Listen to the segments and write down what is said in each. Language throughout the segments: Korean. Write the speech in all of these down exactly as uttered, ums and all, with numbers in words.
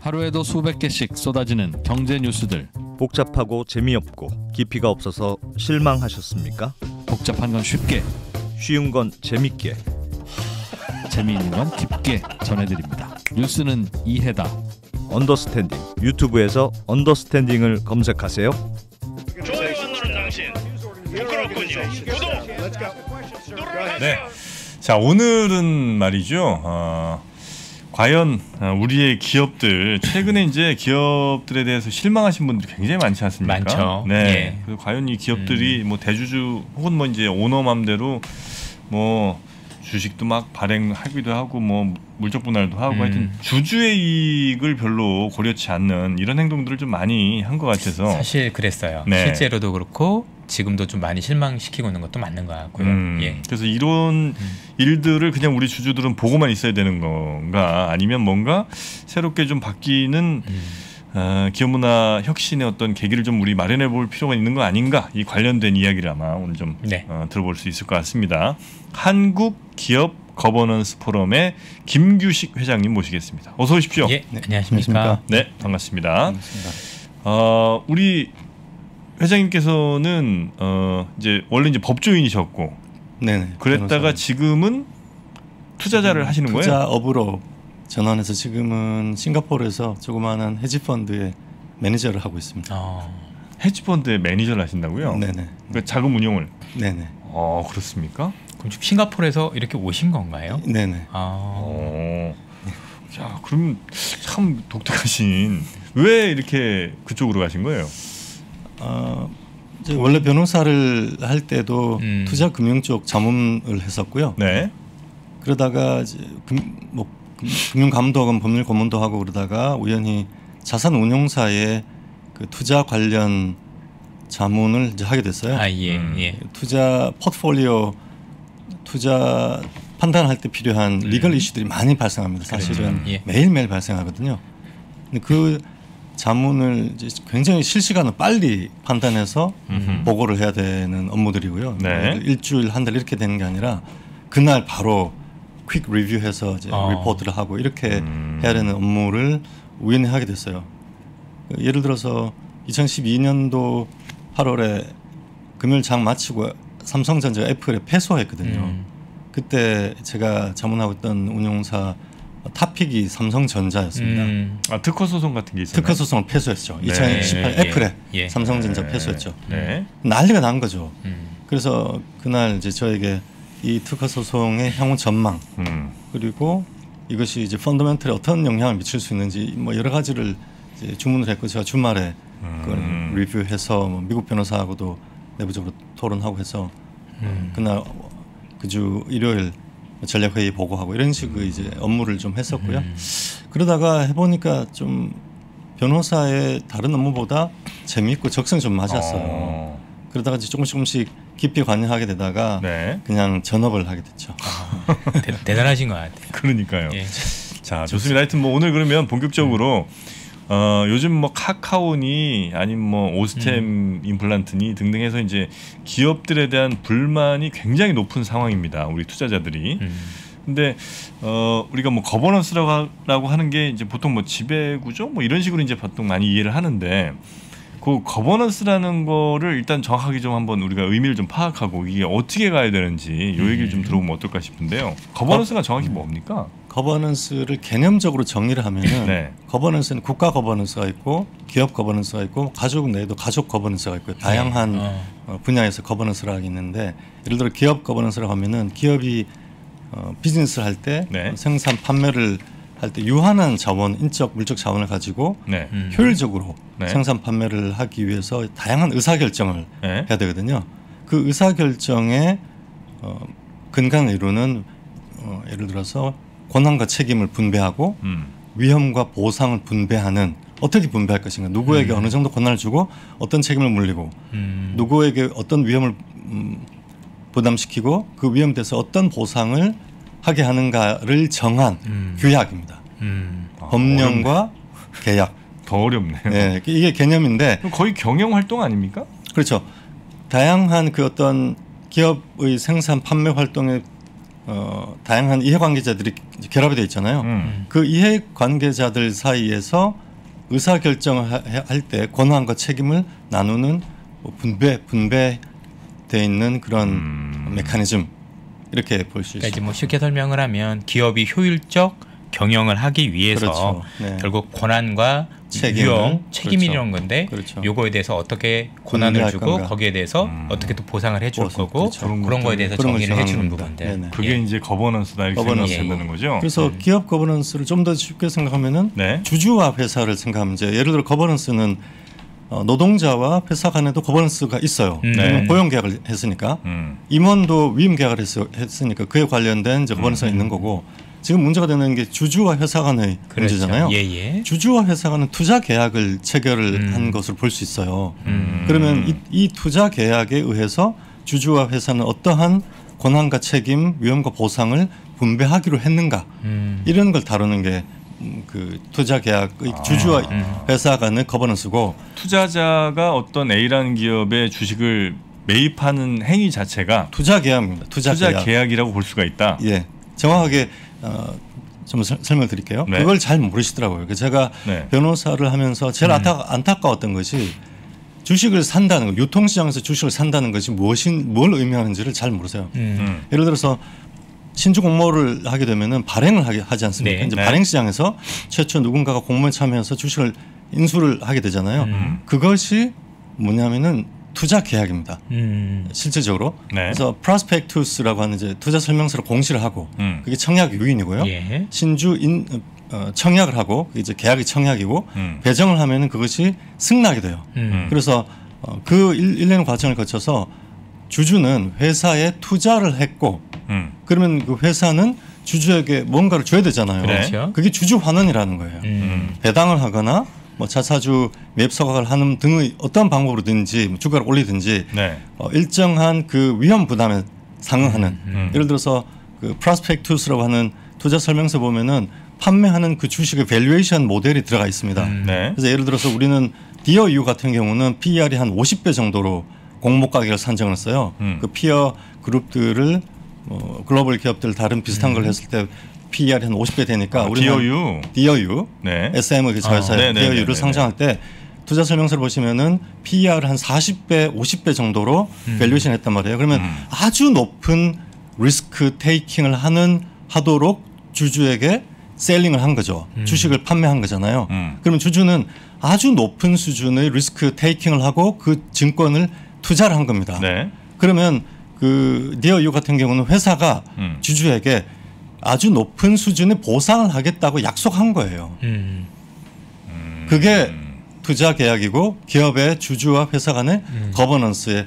하루에도 수백 개씩 쏟아지는 경제 뉴스들. 복잡하고 재미없고 깊이가 없어서 실망하셨습니까? 복잡한 건 쉽게, 쉬운 건 재밌게, 재미있는 건 깊게 전해드립니다. 뉴스는 이해다. 언더스탠딩. 유튜브에서 언더스탠딩을 검색하세요. 좋아요 안 누른 당신. 부끄럽군요. 구독. 눌러라. 네. 자, 오늘은 말이죠. 어... 과연 우리의 기업들, 최근에 이제 기업들에 대해서 실망하신 분들이 굉장히 많지 않습니까? 많죠. 네. 예. 그래서 과연 이 기업들이 음. 뭐 대주주 혹은 뭐 이제 오너 맘대로 뭐 주식도 막 발행하기도 하고 뭐 물적 분할도 하고 음. 하여튼 주주의 이익을 별로 고려치 않는 이런 행동들을 좀 많이 한 것 같아서 사실 그랬어요. 네. 실제로도 그렇고 지금도 좀 많이 실망시키고 있는 것도 맞는 것 같고요. 음, 예. 그래서 이런 음. 일들을 그냥 우리 주주들은 보고만 있어야 되는 건가, 아니면 뭔가 새롭게 좀 바뀌는 음. 어, 기업 문화 혁신의 어떤 계기를 좀 우리 마련해 볼 필요가 있는 거 아닌가, 이 관련된 이야기를 아마 오늘 좀 네. 어, 들어볼 수 있을 것 같습니다. 한국기업 거버넌스 포럼의 김규식 회장님 모시겠습니다. 어서 오십시오. 예, 네. 안녕하십니까. 네, 반갑습니다. 반갑습니다. 어, 우리 회장님께서는 어, 이제 원래 이제 법조인이셨고, 네네, 그랬다가 지금은 투자자를 지금 하시는 투자 거예요? 투자업으로 전환해서 지금은 싱가포르에서 조그마한 헤지펀드의 매니저를 하고 있습니다. 아, 헤지펀드의 매니저를 하신다고요? 네네. 그 자금 운용을. 네네. 아, 그렇습니까? 그럼 지금 싱가포르에서 이렇게 오신 건가요? 네네. 아, 자, 그럼 참 독특하신. 왜 이렇게 그쪽으로 가신 거예요? 어, 이제 원래 변호사를 할 때도 음. 투자 금융 쪽 자문을 했었고요. 네. 그러다가 이제 금, 뭐 금융 감독원 법률 고문도 하고 그러다가 우연히 자산 운용사의 그 투자 관련 자문을 이제 하게 됐어요. 아, 예, 예. 투자 포트폴리오 투자 판단할 때 필요한 음. 리걸 이슈들이 많이 발생합니다. 사실은 예. 매일매일 발생하거든요. 근데 그 자문을 이제 굉장히 실시간으로 빨리 판단해서 음흠. 보고를 해야 되는 업무들이고요. 네. 일주일, 한 달 이렇게 되는 게 아니라 그날 바로 퀵 리뷰해서 이제 어. 리포트를 하고 이렇게 음. 해야 되는 업무를 우연히 하게 됐어요. 예를 들어서 이천십이 년도 팔월에 금요일 장 마치고 삼성전자 애플에 패소했거든요. 음. 그때 제가 자문하고 있던 운용사 탑픽이 삼성전자였습니다. 음. 아, 특허 소송 같은 게 있었나요? 특허 소송을 패소했죠. 네. 이천십팔 네. 애플에 예. 삼성전자 네. 패소했죠. 네. 난리가 난 거죠. 음. 그래서 그날 이제 저에게 이 특허 소송의 향후 전망 음. 그리고 이것이 이제 펀더멘털에 어떤 영향을 미칠 수 있는지 뭐 여러 가지를 이제 주문을 했고, 제가 주말에 음. 그걸 리뷰해서 뭐 미국 변호사하고도 내부적으로 토론하고 해서 음. 그날 그 주 일요일 전략회의 보고하고 이런 식의 음. 이제 업무를 좀 했었고요. 음. 그러다가 해보니까 좀 변호사의 다른 업무보다 재미있고 적성이 좀 맞았어요. 어. 그러다가 이제 조금씩 조금씩 깊이 관여하게 되다가 네. 그냥 전업을 하게 됐죠. 아, 대, 대단하신 것 같아요. 그러니까요. 예. 자, 좋습니다. 하여튼 뭐 오늘 그러면 본격적으로 어, 요즘 뭐 카카오니 아니면 뭐 오스템 음. 임플란트니 등등 해서 이제 기업들에 대한 불만이 굉장히 높은 상황입니다. 우리 투자자들이. 음. 근데 어, 우리가 뭐 거버넌스라고 하는 게 이제 보통 뭐 지배구조 뭐 이런 식으로 이제 보통 많이 이해를 하는데, 그 거버넌스라는 거를 일단 정확하게 좀 한번 우리가 의미를 좀 파악하고 이게 어떻게 가야 되는지 요 얘기를 좀 들어보면 어떨까 싶은데요. 거버넌스가 정확히 뭡니까? 거버넌스를 개념적으로 정리를 하면은 네. 거버넌스는 국가 거버넌스가 있고 기업 거버넌스가 있고 가족 내에도 가족 거버넌스가 있고 다양한 네. 어. 분야에서 거버넌스라고 있는데, 예를 들어 기업 거버넌스라고 하면은 기업이 어, 비즈니스를 할 때 네. 생산 판매를 할 때 유한한 자원, 인적, 물적 자원을 가지고 네. 음. 효율적으로 네. 생산 판매를 하기 위해서 다양한 의사결정을 네. 해야 되거든요. 그 의사결정의 어, 근간을 이루는 어, 예를 들어서 권한과 책임을 분배하고 음. 위험과 보상을 분배하는, 어떻게 분배할 것인가, 누구에게 음. 어느 정도 권한을 주고 어떤 책임을 물리고 음. 누구에게 어떤 위험을 음, 부담시키고 그 위험에 대해서 어떤 보상을 하게 하는가를 정한 음. 규약입니다. 음. 아, 법령과 어렵네. 계약. 더 어렵네요. 네, 이게 개념인데 거의 경영 활동 아닙니까? 그렇죠. 다양한 그 어떤 기업의 생산 판매 활동에 어, 다양한 이해관계자들이 결합이 되어 있잖아요. 음. 그 이해관계자들 사이에서 의사결정할 때 권한과 책임을 나누는 분배, 분배되어 있는 그런 음. 메커니즘, 이렇게 볼 수 있습니다. 뭐 쉽게 설명을 하면 기업이 효율적 경영을 하기 위해서 그렇죠. 네. 결국 권한과 책임, 유형, 책임이라는 그렇죠. 건데 그렇죠. 요거에 대해서 어떻게 권한을 주고 건가? 거기에 대해서 음. 어떻게 또 보상을 해줄 보상, 거고 그렇죠. 그런, 그런 거에 대해서 그런 정의를 해주는 부분들. 그게 예. 이제 거버넌스다 이렇게 거버넌스. 된다는 거죠. 그래서 네. 기업 거버넌스를 좀 더 쉽게 생각하면은 네. 주주와 회사를 생각하면 이제 예를 들어 거버넌스는 노동자와 회사 간에도 거버넌스가 있어요. 네. 고용 계약을 했으니까 음. 임원도 위임 계약을 했으니까 그에 관련된 이제 거버넌스가 음. 있는 거고. 지금 문제가 되는 게 주주와 회사 간의 그렇죠. 문제잖아요. 예예. 주주와 회사 간은 투자 계약을 체결을 음. 한 것을 볼 수 있어요. 음. 그러면 이, 이 투자 계약에 의해서 주주와 회사는 어떠한 권한과 책임, 위험과 보상을 분배하기로 했는가 음. 이런 걸 다루는 게 그 투자 계약의 아. 주주와 음. 회사 간의 거버넌스고 투자자가 어떤 A라는 기업의 주식을 매입하는 행위 자체가 투자 계약입니다. 투자, 투자 계약. 계약이라고 볼 수가 있다. 예, 정확하게 어, 좀 설명드릴게요. 네. 그걸 잘 모르시더라고요. 제가 네. 변호사를 하면서 제일 음. 안타까웠던 것이 주식을 산다는 것, 유통시장에서 주식을 산다는 것이 무엇인, 뭘 의미하는지를 잘 모르세요. 음. 예를 들어서 신주 공모를 하게 되면은 발행을 하지 않습니까? 네. 이제 네. 발행 시장에서 최초 누군가가 공모에 참여해서 주식을 인수를 하게 되잖아요. 음. 그것이 뭐냐면은 투자 계약입니다. 음. 실질적으로. 네. 그래서 프로스펙투스라고 하는 이제 투자 설명서를 공시를 하고 음. 그게 청약 유인이고요. 예. 신주 인, 어, 청약을 하고 이제 계약이 청약이고 음. 배정을 하면은 그것이 승낙이 돼요. 음. 그래서 어, 그 일, 일련의 과정을 거쳐서 주주는 회사에 투자를 했고 음. 그러면 그 회사는 주주에게 뭔가를 줘야 되잖아요. 그렇죠. 그게 주주 환원이라는 거예요. 음. 배당을 하거나 뭐 자사주 매입 소각을 하는 등의 어떤 방법으로든지 주가를 올리든지 네. 어, 일정한 그 위험 부담에 상응하는 음, 음. 예를 들어서 그 프로스펙투스라고 하는 투자 설명서 보면은 판매하는 그 주식의 밸류에이션 모델이 들어가 있습니다. 음, 네. 그래서 예를 들어서 우리는 디어유 같은 경우는 피이알이 한 오십 배 정도로 공모 가격을 산정을 했어요. 음. 그 피어 그룹들을 어, 글로벌 기업들 다른 비슷한 음. 걸 했을 때 피이알이 한 오십 배 되니까 아, 우리는 디어유, 네. 에스엠의 그 자회사의 아, 디어유를 상장할 때 투자 설명서를 보시면은 피이알을 한 사십 배, 오십 배 정도로 음. 밸류에이션 했단 말이에요. 그러면 음. 아주 높은 리스크 테이킹을 하는 하도록 주주에게 셀링을 한 거죠. 음. 주식을 판매한 거잖아요. 음. 그러면 주주는 아주 높은 수준의 리스크 테이킹을 하고 그 증권을 투자를 한 겁니다. 네. 그러면 그 디어유 같은 경우는 회사가 음. 주주에게 아주 높은 수준의 보상을 하겠다고 약속한 거예요. 음. 음. 그게 투자 계약이고 기업의 주주와 회사 간의 음. 거버넌스의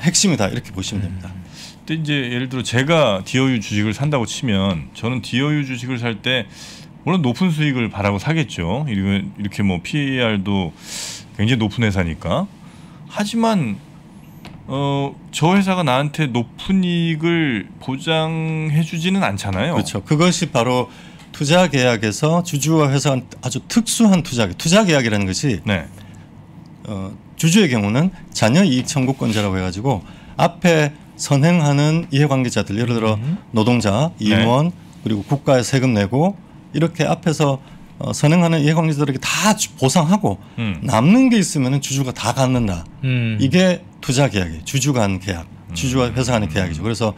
핵심이다 이렇게 보시면 됩니다. 음. 근데 이제 예를 들어 제가 디어유 주식을 산다고 치면 저는 디어유 주식을 살 때 물론 높은 수익을 바라고 사겠죠. 이렇게 뭐 피이알도 굉장히 높은 회사니까. 하지만 어, 저 회사가 나한테 높은 이익을 보장해주지는 않잖아요. 그렇죠. 그것이 바로 투자 계약에서 주주와 회사가 아주 특수한 투자 계약. 투자 계약이라는 것이 네. 어, 주주의 경우는 잔여 이익 청구권자라고 해가지고 앞에 선행하는 이해관계자들, 예를 들어 음. 노동자, 임원, 네. 그리고 국가에 세금 내고 이렇게 앞에서 어, 선행하는 이해관계자들에게 다 보상하고 음. 남는 게 있으면 주주가 다 갖는다. 음. 이게 투자 계약이에요. 주주 간 계약, 음. 주주와 회사 간의 계약이죠. 그래서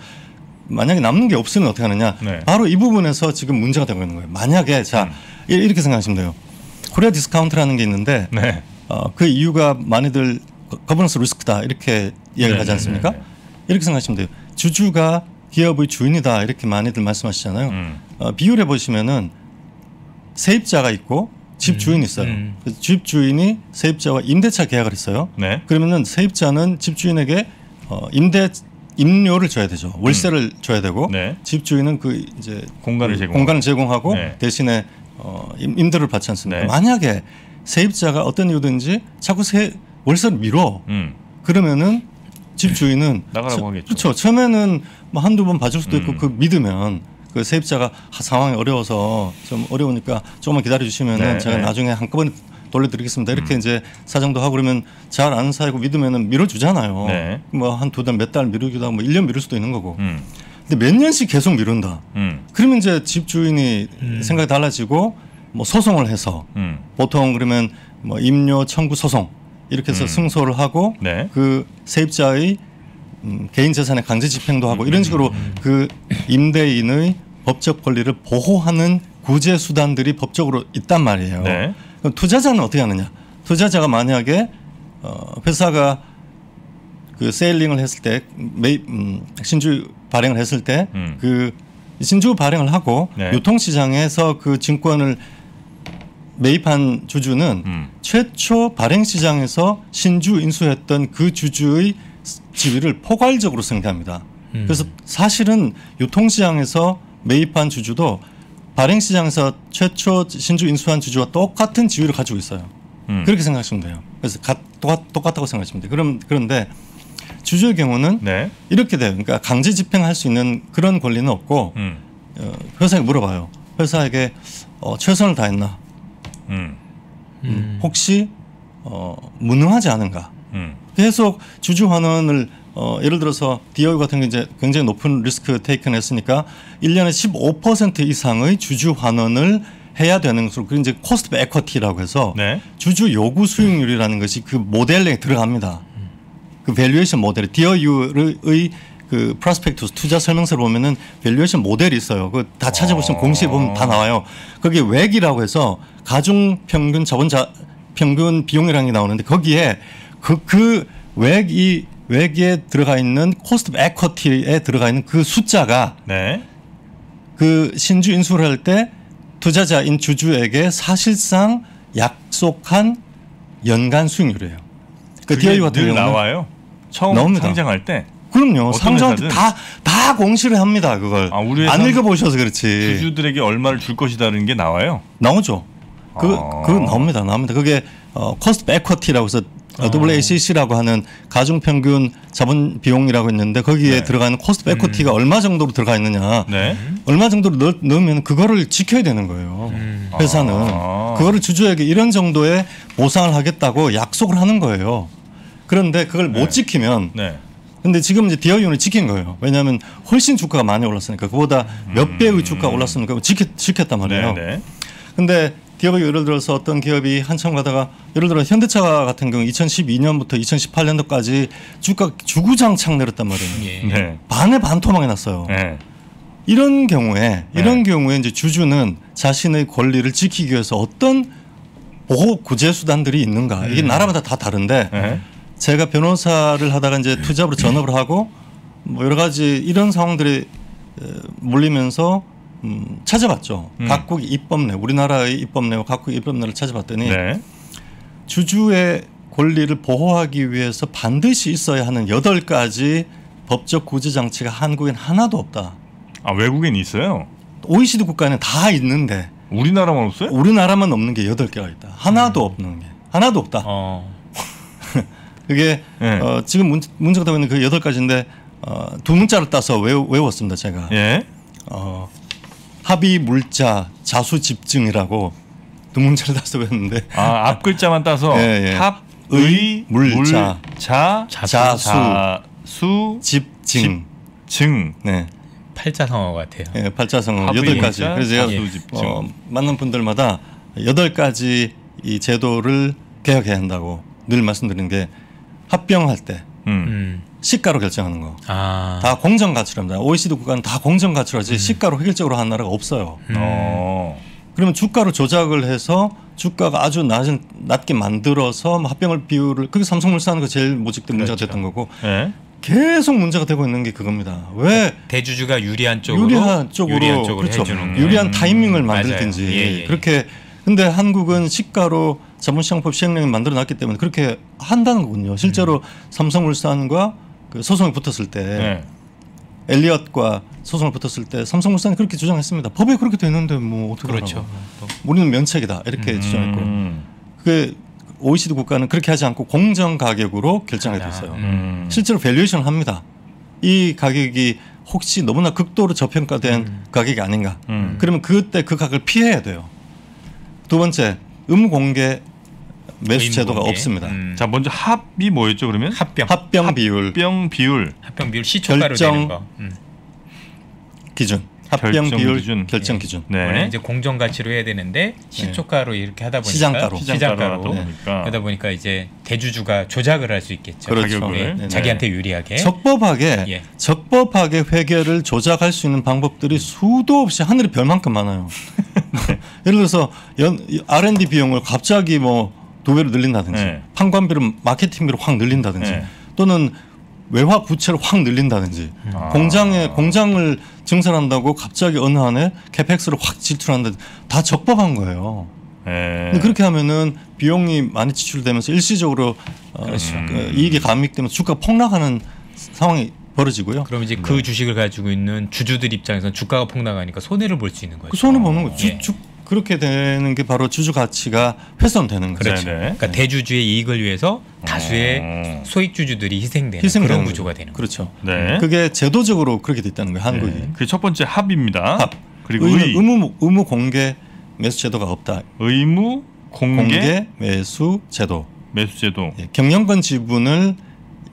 만약에 남는 게 없으면 어떻게 하느냐. 네. 바로 이 부분에서 지금 문제가 되고 있는 거예요. 만약에 자 음. 이렇게 생각하시면 돼요. 코리아 디스카운트라는 게 있는데 네. 어, 그 이유가 많이들 거버넌스 리스크다 이렇게 이야기를 네, 하지 않습니까? 네, 네, 네. 이렇게 생각하시면 돼요. 주주가 기업의 주인이다 이렇게 많이들 말씀하시잖아요. 음. 어, 비율해 보시면은 세입자가 있고 집주인이 있어요. 음. 집주인이 세입자와 임대차 계약을 했어요. 네. 그러면은 세입자는 집주인에게 어, 임대 임료를 줘야 되죠. 월세를 음. 줘야 되고 네. 집주인은 그 이제 공간을, 제공. 공간을 제공하고 네. 대신에 어, 임대를 받지 않습니다. 네. 만약에 세입자가 어떤 이유든지 자꾸 세, 월세를 미뤄 음. 그러면은 집주인은 나가라고 하겠죠. 그렇죠. 처음에는 뭐 한두 번 봐줄 수도 있고 음. 그 믿으면. 그 세입자가 상황이 어려워서 좀 어려우니까 조금만 기다려주시면 네, 제가 네. 나중에 한꺼번에 돌려드리겠습니다. 이렇게 음. 이제 사정도 하고 그러면 잘 아는 사이고 믿으면 미뤄주잖아요. 네. 뭐 한 두 달, 몇 달 미루기도 하고 뭐 일 년 미룰 수도 있는 거고. 음. 근데 몇 년씩 계속 미룬다. 음. 그러면 이제 집주인이 음. 생각이 달라지고 뭐 소송을 해서 음. 보통 그러면 뭐 임료 청구 소송 이렇게 해서 음. 승소를 하고 네. 그 세입자의 음, 개인 재산의 강제 집행도 하고 이런 식으로 음. 그 임대인의 법적 권리를 보호하는 구제 수단들이 법적으로 있단 말이에요. 네. 그럼 투자자는 어떻게 하느냐? 투자자가 만약에 어, 회사가 그 세일링을 했을 때 매입 음, 신주 발행을 했을 때 그 음. 신주 발행을 하고 네. 유통시장에서 그 증권을 매입한 주주는 음. 최초 발행 시장에서 신주 인수했던 그 주주의 지위를 포괄적으로 생각합니다. 음. 그래서 사실은 유통시장에서 매입한 주주도 발행 시장에서 최초 신주 인수한 주주와 똑같은 지위를 가지고 있어요. 음. 그렇게 생각하시면 돼요. 그래서 가, 똑같, 똑같다고 생각하시면 돼요. 그럼, 그런데 주주의 경우는 네. 이렇게 돼요. 그러니까 강제 집행할 수 있는 그런 권리는 없고 음. 어, 회사에게 물어봐요. 회사에게 어, 최선을 다했나? 음. 음. 혹시 어, 무능하지 않은가? 음. 계속 주주 환원을 어, 예를 들어서 디오유 같은 게 이제 굉장히 높은 리스크 테이크를 했으니까 일 년에 십오 퍼센트 이상의 주주 환원을 해야 되는 것으로 그 이제 코스트 에쿼티라고 해서 네. 주주 요구 수익률이라는 것이 그 모델에 들어갑니다. 그 밸류에이션 모델, 디어유의 그 프로스펙투스 투자 설명서를 보면은 밸류에이션 모델이 있어요. 그 다 찾아보시면 공시에 보면 다 나와요. 거기에 웩이라고 해서 가중 평균 자본자 평균 비용이라는 게 나오는데 거기에 그 그 웩이 웩에 들어가 있는 코스트 에쿼티에 들어가 있는 그 숫자가 네. 그 신주 인수를 할 때 투자자인 주주에게 사실상 약속한 연간 수익률이에요. 그 디어유 같은 경우는 나와요. 처음 나옵니다. 상장할 때. 그럼요. 상장할 때 다 다 공시를 합니다. 그걸 아, 안 읽어보셔서 그렇지. 주주들에게 얼마를 줄 것이라는 게 나와요. 나오죠. 그 아. 그 나옵니다. 나옵니다. 그게 어, 코스트 에쿼티라고 해서 어. 더블유에이씨씨라고 하는 가중평균 자본 비용이라고 했는데 거기에 네. 들어가는 코스트 에쿼티가 음. 얼마 정도로 들어가 있느냐, 네. 얼마 정도로 넣, 넣으면 그거를 지켜야 되는 거예요. 음. 회사는 아. 그거를 주주에게 이런 정도의 보상을 하겠다고 약속을 하는 거예요. 그런데 그걸 네. 못 지키면. 네. 근데 지금 이제 디어유는 지킨 거예요. 왜냐하면 훨씬 주가가 많이 올랐으니까 그보다 몇 음. 배의 주가가 올랐으니까 지켰, 지켰단 말이에요. 네. 네. 근데 기업이 예를 들어서 어떤 기업이 한참 가다가 예를 들어 현대차 같은 경우 이천십이 년부터 이천십팔 년도까지 주가 주구장창 내렸단 말이에요. 네. 반에 반토막이 났어요. 네. 이런 경우에 이런 네. 경우에 이제 주주는 자신의 권리를 지키기 위해서 어떤 보호 구제 수단들이 있는가? 이게 나라마다 다 다른데 네. 제가 변호사를 하다가 이제 투잡으로 전업을 하고 뭐 여러 가지 이런 상황들이 몰리면서. 음, 찾아봤죠. 음. 각국의 입법례, 우리나라의 입법례와 각국의 입법례를 찾아봤더니 네. 주주의 권리를 보호하기 위해서 반드시 있어야 하는 여덟 가지 법적 구제 장치가 한국엔 하나도 없다. 아, 외국엔 있어요? 오이시디 국가는 다 있는데 우리나라만 없어요? 우리나라만 없는 게 여덟 개가 있다. 하나도 음. 없는 게 하나도 없다. 어. 그게 네. 어, 지금 문, 문제가 되고 있는 그 여덟 가지인데 어, 두 문자를 따서 외우, 외웠습니다. 제가. 예. 어. 합의 물자 자수 집증이라고 두 문자를 따서 외웠는데 아, 앞 글자만 따서 예, 예. 합의 물자 자 자수, 자수 집증 증 네. 팔자성어 같아요. 예, 팔자성어 여덟 가지. 그래서 제가 어, 만난 분들마다 여덟 가지 이 제도를 개혁해야 한다고 늘 말씀드리는 게 합병할 때. 음. 시가로 결정하는 거. 아. 다 공정 가출합니다. 오이시디 국가는 다 공정 가출하지 음. 시가로 획일적으로 하는 나라가 없어요. 음. 어. 그러면 주가로 조작을 해서 주가가 아주 낮은, 낮게 만들어서 합병을 비율을 그게 삼성물산 그 제일 모직된 그렇죠. 문제가 됐던 거고 네. 계속 문제가 되고 있는 게 그겁니다. 왜 대주주가 유리한 쪽으로 유리한 쪽으로, 유리한, 쪽으로 그렇죠. 해주는 유리한 타이밍을 음. 만들든지 예, 예. 그렇게. 근데 한국은 시가로 자본시장법 시행령이 만들어놨기 때문에 그렇게 한다는 거군요. 실제로 음. 삼성물산과 그 소송이 붙었을 때 네. 엘리엇과 소송을 붙었을 때 삼성물산이 그렇게 주장했습니다. 법에 그렇게 돼 있는데 뭐 어떻게 그렇죠. 하라고. 우리는 면책이다 이렇게 음. 주장했고 그게 오이시디 국가는 그렇게 하지 않고 공정 가격으로 결정하게 돼 있어요. 음. 실제로 밸류에이션을 합니다. 이 가격이 혹시 너무나 극도로 저평가된 음. 가격이 아닌가. 음. 그러면 그때 그 가격을 피해야 돼요. 두 번째, 음공개 매수 제도가 없습니다. 음. 자, 먼저 합이 뭐였죠? 그러면 합병, 합병 비율, 합병 비율, 합병 비율 시초가로 결정, 되는 거, 음. 기준. 합병 비율 기준. 결정 기준. 네. 원래 이제 공정 가치로 해야 되는데 시초가로 네. 이렇게 하다 보니까 시장가로 시장가로 보니까 네. 그러다 보니까 이제 대주주가 조작을 할 수 있겠죠. 그렇죠. 가격을 네. 자기한테 유리하게 적법하게 예. 적법하게 회계를 조작할 수 있는 방법들이 수도 없이 하늘의 별만큼 많아요. 네. 예를 들어서 연 알 앤 디 비용을 갑자기 뭐 두 배로 늘린다든지 네. 판관비를 마케팅비로 확 늘린다든지 네. 또는 외화 부채를 확 늘린다든지 아. 공장에 공장을 증설한다고 갑자기 어느 한해 캐펙스를 확 질투한다 다 적법한 거예요. 에. 근데 그렇게 하면은 비용이 많이 지출되면서 일시적으로 그렇죠. 어, 음. 이익이 감익되면서 주가 폭락하는 상황이 벌어지고요. 그럼 이제 그 네. 주식을 가지고 있는 주주들 입장에서는 주가가 폭락하니까 손해를 볼 수 있는 거예요. 그 손해 보는 거죠. 예. 그렇게 되는 게 바로 주주 가치가 훼손되는 거죠. 그렇죠. 그러니까 네. 대주주의 이익을 위해서 다수의 소액 주주들이 희생되는, 희생되는 그런 구조가 되는 거죠. 거죠. 네. 그게 제도적으로 그렇게 돼 있다는 거예요. 한국이. 네. 그게 첫 번째 합입니다. 합. 그리고 의. 의무, 의무 공개 매수 제도가 없다. 의무 공개, 공개 매수 제도. 매수 제도. 예. 경영권 지분을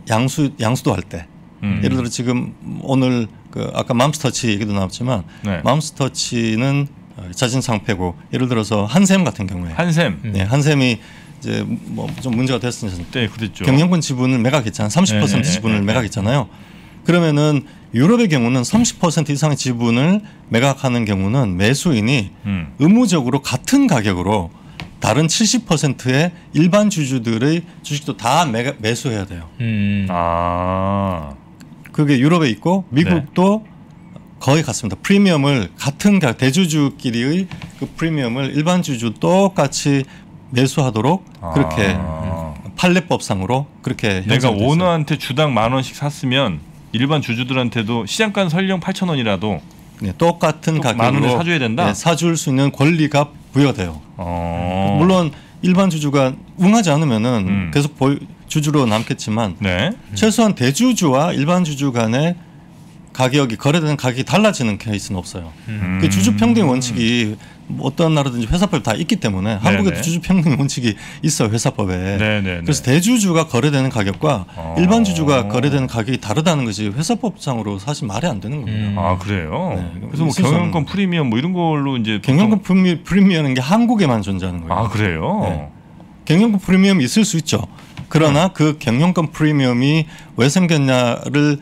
양수 양수도 할 때. 음. 예를 들어 지금 오늘 그 아까 맘스터치 얘기도 나왔지만 네. 맘스터치는 자진 상패고 예를 들어서 한샘 같은 경우에 한샘 네, 한샘이 이제 뭐 좀 문제가 됐었는데 네, 그랬죠. 경영권 지분을 매각했잖아요. 삼십 퍼센트 네, 지분을 네, 매각했잖아요. 그러면은 유럽의 경우는 삼십 퍼센트 이상의 지분을 매각하는 경우는 매수인이 음. 의무적으로 같은 가격으로 다른 칠십 퍼센트의 일반 주주들의 주식도 다 매, 매수해야 돼요. 음. 아 그게 유럽에 있고 미국도 네. 거의 같습니다. 프리미엄을 같은 대주주끼리의 그 프리미엄을 일반 주주 똑같이 매수하도록 아 그렇게 판례법상으로 그렇게 내가 오너한테 주당 만 원씩 샀으면 일반 주주들한테도 시장가는 설령 팔천 원이라도 네, 똑같은 가격으로 만 원에 사줘야 된다. 네, 사줄 수 있는 권리가 부여돼요. 아 물론 일반 주주가 응하지 않으면은 음. 계속 주주로 남겠지만 네. 최소한 대주주와 일반 주주 간의 가격이 거래되는 가격이 달라지는 케이스는 없어요. 음. 그 주주평등 원칙이 어떤 나라든지 회사법에 다 있기 때문에 네네. 한국에도 주주평등 원칙이 있어요. 회사법에. 네네네. 그래서 대주주가 거래되는 가격과 아. 일반 주주가 거래되는 가격이 다르다는 것이 회사법상으로 사실 말이 안 되는 겁니다. 음. 아 그래요? 네. 그래서 뭐 경영권 프리미엄 뭐 이런 걸로 이제 경영권 프리미, 프리미엄은 게 한국에만 존재하는 거예요. 아 그래요? 네. 경영권 프리미엄이 있을 수 있죠. 그러나 음. 그 경영권 프리미엄이 왜 생겼냐를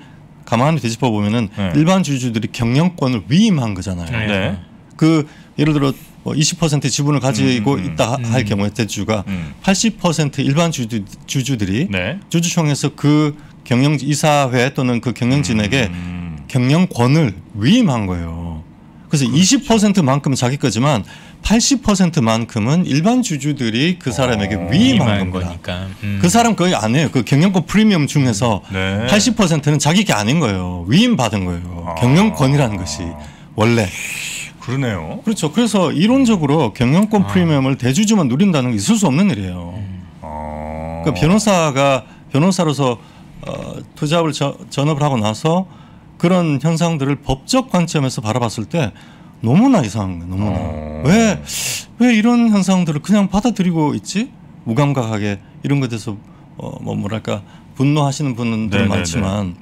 가만히 뒤집어 보면은 네. 일반 주주들이 경영권을 위임한 거잖아요. 네. 그 예를 들어 이십 퍼센트 지분을 가지고 음, 음, 있다 할 음. 경우에 대주주가 음. 팔십 퍼센트 일반 주주, 주주들이 네. 주주총회에서 그 경영 이사회 또는 그 경영진에게 음. 경영권을 위임한 거예요. 그래서 그렇죠. 이십 퍼센트만큼 자기 거지만 팔십 퍼센트만큼은 일반 주주들이 그 사람에게 어, 위임한 겁니다. 음. 그 사람 거의 안 해요. 그 경영권 프리미엄 중에서 네. 팔십 퍼센트는 자기 게 아닌 거예요. 위임받은 거예요. 아. 경영권이라는 것이 원래. 그러네요. 그렇죠. 그래서 이론적으로 경영권 아. 프리미엄을 대주주만 누린다는 게 있을 수 없는 일이에요. 음. 아. 그러니까 변호사가 변호사로서 어, 투잡을 저, 전업을 하고 나서 그런 현상들을 법적 관점에서 바라봤을 때 너무나 이상한 거예요. 너무나. 어... 왜, 왜 이런 현상들을 그냥 받아들이고 있지? 무감각하게 이런 것에 대해서 어, 뭐 뭐랄까 분노하시는 분들은 많지만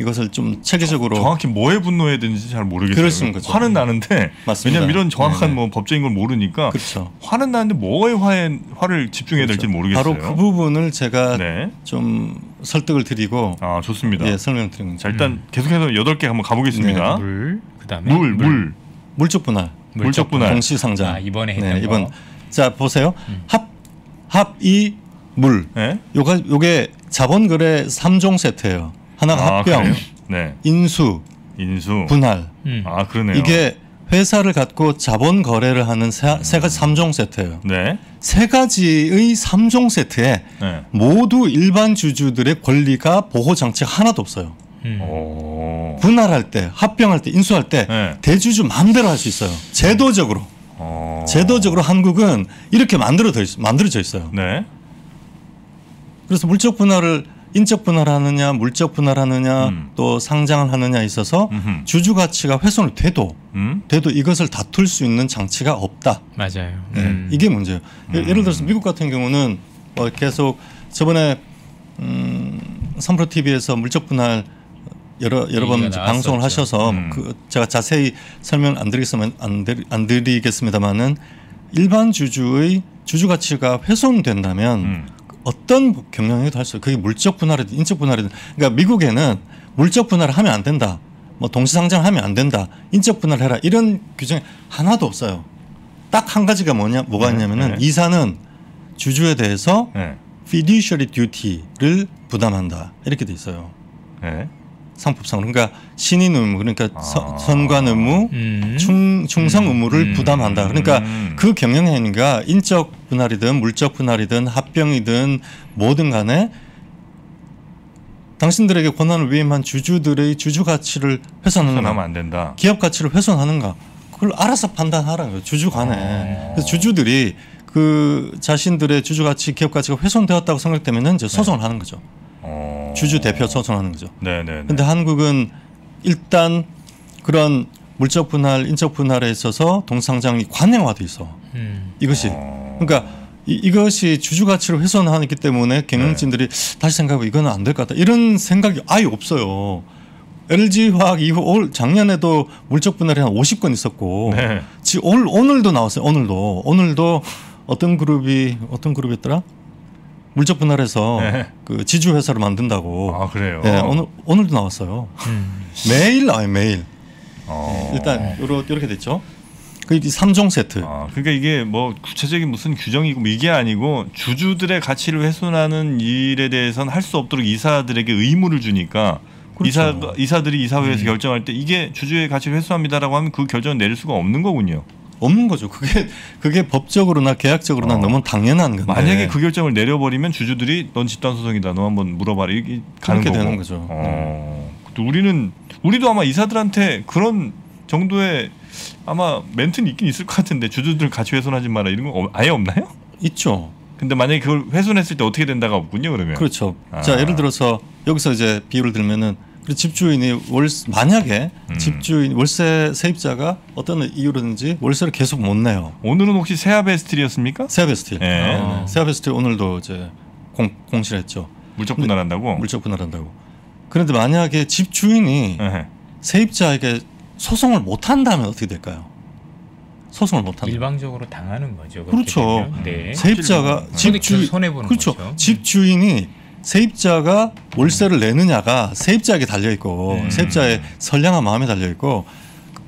이것을 좀 체계적으로 저, 정확히 뭐에 분노해야 되는지 잘 모르겠어요. 그렇습니다. 화는 나는데 맞습니다. 왜냐하면 이런 정확한 네네. 뭐 법적인 걸 모르니까 그렇죠. 화는 나는데 뭐에 화에, 화를 집중해야 그렇죠. 될지 모르겠어요. 바로 그 부분을 제가 네. 좀 설득을 드리고 아 좋습니다. 예, 설명드리는 자 일단 음. 계속해서 여덟 개 한번 가보겠습니다. 네. 물, 그다음에 물, 물, 물. 물적 분할, 물적 분할, 공시 상장. 아, 이번에 했던 네, 거. 이번 자 보세요. 음. 합, 합이 물. 네? 요가 요게 자본거래 삼 종 세트예요. 하나가 아, 합병, 네. 인수, 인수, 분할. 음. 아 그러네요. 이게 회사를 갖고 자본거래를 하는 세, 세 가지 삼 종 세트예요. 네. 세 가지의 삼 종 세트에 네. 모두 일반 주주들의 권리가 보호 장치 하나도 없어요. 음. 분할할 때, 합병할 때, 인수할 때 네. 대주주 마음대로 할 수 있어요. 제도적으로. 오. 제도적으로 한국은 이렇게 만들어져, 있, 만들어져 있어요. 네. 그래서 물적 분할을 인적 분할하느냐, 물적 분할하느냐, 음. 또 상장을 하느냐에 있어서 음흠. 주주 가치가 훼손이 돼도 음? 돼도 이것을 다툴 수 있는 장치가 없다. 맞아요. 네. 음. 이게 문제예요. 음. 예를 들어서 미국 같은 경우는 계속 저번에 음, 삼프로 티비에서 물적 분할 여러 여러 번 방송을 하셔서 음. 그 제가 자세히 설명 안 드리겠으면 안, 드리, 안 드리겠습니다만은 일반 주주의 주주 가치가 훼손된다면 음. 어떤 경영에도 할 수 있어요. 그게 물적 분할이든 인적 분할이든. 그러니까 미국에는 물적 분할을 하면 안 된다. 뭐 동시상장을 하면 안 된다. 인적 분할해라. 이런 규정이 하나도 없어요. 딱 한 가지가 뭐냐 뭐가 있냐면은 네, 네. 이사는 주주에 대해서 네. fiduciary duty를 부담한다. 이렇게 돼 있어요. 네. 상법상. 그러니까 신인 의무, 그러니까 아. 선관 의무, 음. 충, 충성 의무를 음. 부담한다. 그러니까 음. 그 경영 행위가 인적 분할이든 물적 분할이든 합병이든 뭐든 간에 당신들에게 권한을 위임한 주주들의 주주 가치를 훼손하는 거, 안 된다. 기업 가치를 훼손하는가, 그걸 알아서 판단하라는 거예요. 주주 간에. 그래서 주주들이 그 자신들의 주주 가치, 기업 가치가 훼손되었다고 생각되면은 이제 소송을 네. 하는 거죠. 주주 대표 소송하는 거죠. 그런데 한국은 일단 그런 물적 분할, 인적 분할에 있어서 동상장이 관행화돼 있어. 음. 이것이 그러니까 이, 이것이 주주 가치를 훼손하기 때문에 경영진들이 네. 다시 생각하고 이건 안 될 것 같다. 이런 생각이 아예 없어요. 엘지 화학 이후 올 작년에도 물적 분할이 한 오십 건 있었고, 네. 지금 올 오늘도 나왔어요. 오늘도 오늘도 어떤 그룹이 어떤 그룹이었더라? 물적 분할해서 네. 그 지주 회사를 만든다고. 아 그래요. 네, 오늘 오늘도 나왔어요. 음. 매일 나와요, 매일. 어. 네, 일단 요렇 요렇게 됐죠. 그 삼 종 세트. 아, 그러니까 이게 뭐 구체적인 무슨 규정이고 뭐 이게 아니고 주주들의 가치를 훼손하는 일에 대해서는 할 수 없도록 이사들에게 의무를 주니까 그렇죠. 이사 이사들이 이사회에서 음. 결정할 때 이게 주주의 가치를 훼손합니다라고 하면 그 결정을 내릴 수가 없는 거군요. 없는 거죠. 그게 그게 법적으로나 계약적으로나 어. 너무 당연한 건데. 만약에 그 결정을 내려버리면 주주들이 넌 집단 소송이다. 너 한번 물어봐라. 이렇게 가는 거고. 되는 거죠. 어. 네. 우리는 우리도 아마 이사들한테 그런 정도의 아마 멘트는 있긴 있을 것 같은데 주주들 같이 훼손하지 마라 이런 거 아예 없나요? 있죠. 근데 만약에 그걸 훼손했을 때 어떻게 된다가 없군요. 그러면. 그렇죠. 아. 자 예를 들어서 여기서 이제 비유를 들면은. 집주인이 월 만약에 음. 집주인 월세 세입자가 어떤 이유로든지 월세를 계속 못 내요. 오늘은 혹시 세아베스틸이었습니까? 세아베스틸. 네. 아. 세아베스틸 오늘도 이제 공, 공시했죠. 물적 분할한다고? 물적 분할한다고. 그런데 만약에 집주인이 에헤. 세입자에게 소송을 못 한다면 어떻게 될까요? 소송을 못 한다. 일방적으로 당하는 거죠. 그렇죠. 네. 세입자가 집주 손해 보는 그렇죠. 거죠. 집주인이 세입자가 월세를 내느냐가 세입자에게 달려있고 음. 세입자의 선량한 마음에 달려있고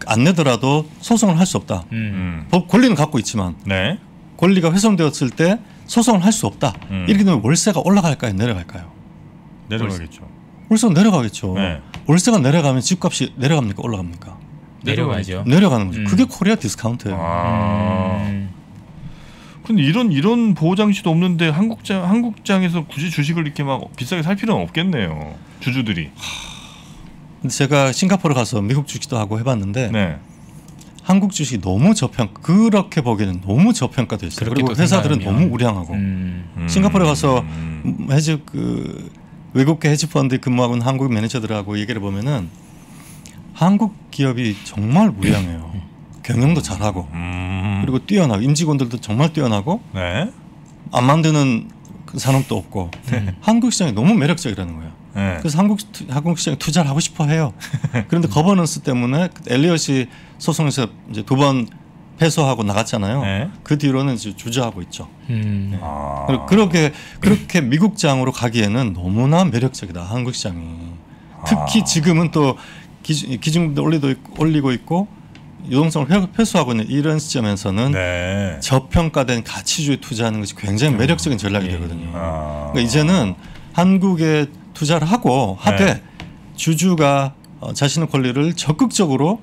안 내더라도 소송을 할 수 없다. 음. 법 권리는 갖고 있지만 네. 권리가 훼손되었을 때 소송을 할 수 없다. 음. 이렇게 되면 월세가 올라갈까요? 내려갈까요? 내려가겠죠. 월세가 내려가겠죠. 네. 월세가 내려가면 집값이 내려갑니까? 올라갑니까? 내려가죠. 내려가는 거죠. 음. 그게 코리아 디스카운트예요. 아. 음. 근데 이런 이런 보호 장치도 없는데 한국장 한국장에서 굳이 주식을 이렇게 막 비싸게 살 필요는 없겠네요. 주주들이. 근데 제가 싱가포르 가서 미국 주식도 하고 해봤는데 네. 한국 주식이 너무 저평 그렇게 보기에는 너무 저평가돼 있어요. 그리고 회사들은 생각하면. 너무 우량하고 음. 음. 싱가포르 가서 해지 그 외국계 헤지펀드 근무하고는 한국 매니저들하고 얘기를 보면은 한국 기업이 정말 우량해요. 경영도 잘하고 음. 그리고 뛰어나고 임직원들도 정말 뛰어나고 네. 안 만드는 산업도 없고 네. 한국 시장이 너무 매력적이라는 거예요. 네. 그래서 한국, 한국 시장에 투자를 하고 싶어 해요. 그런데 거버넌스 때문에 엘리엇이 소송에서 이제 두 번 패소하고 나갔잖아요. 네. 그 뒤로는 이제 주저하고 있죠. 음. 네. 아. 그렇게, 그렇게 미국장으로 가기에는 너무나 매력적이다. 한국 시장이. 아. 특히 지금은 또 기준, 기준금도 올리도 있고, 올리고 있고 유동성을 회, 회수하고 있는 이런 시점에서는 네. 저평가된 가치주에 투자하는 것이 굉장히 매력적인 전략이 네. 되거든요. 아. 그러니까 이제는 한국에 투자를 하고 하되 네. 주주가 자신의 권리를 적극적으로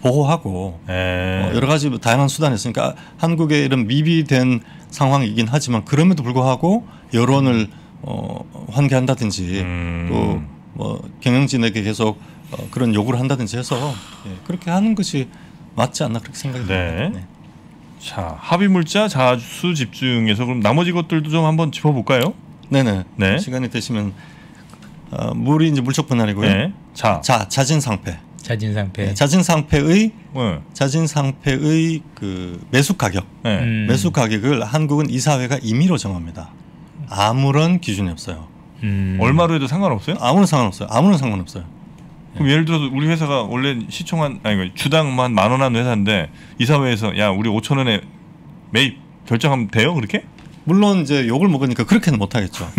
보호하고 네. 여러 가지 다양한 수단이 있으니까 한국의 이런 미비된 상황이긴 하지만 그럼에도 불구하고 여론을 어, 환기한다든지 음. 또 뭐 경영진에게 계속 어, 그런 요구를 한다든지 해서 예, 그렇게 하는 것이 맞지 않나 그렇게 생각이 듭니다. 네. 네. 자 합의물자 자수 집중해서 그럼 나머지 것들도 좀 한번 짚어볼까요? 네네. 네. 시간이 되시면 어, 물이 이제 물적 분할이고요. 네. 자, 자 자진상패. 자진상패. 네, 자진상패의 네. 자진상패의 그 매수 가격. 네. 음. 매수 가격을 한국은 이사회가 임의로 정합니다. 아무런 기준이 없어요. 음. 얼마로 해도 상관없어요? 아무런 상관없어요. 아무런 상관없어요. 그럼 예를 들어서 우리 회사가 원래 시총한 아니 주당만 만 원 한 회사인데 이사회에서 야 우리 오천 원에 매입 결정하면 돼요 그렇게? 물론 이제 욕을 먹으니까 그렇게는 못하겠죠.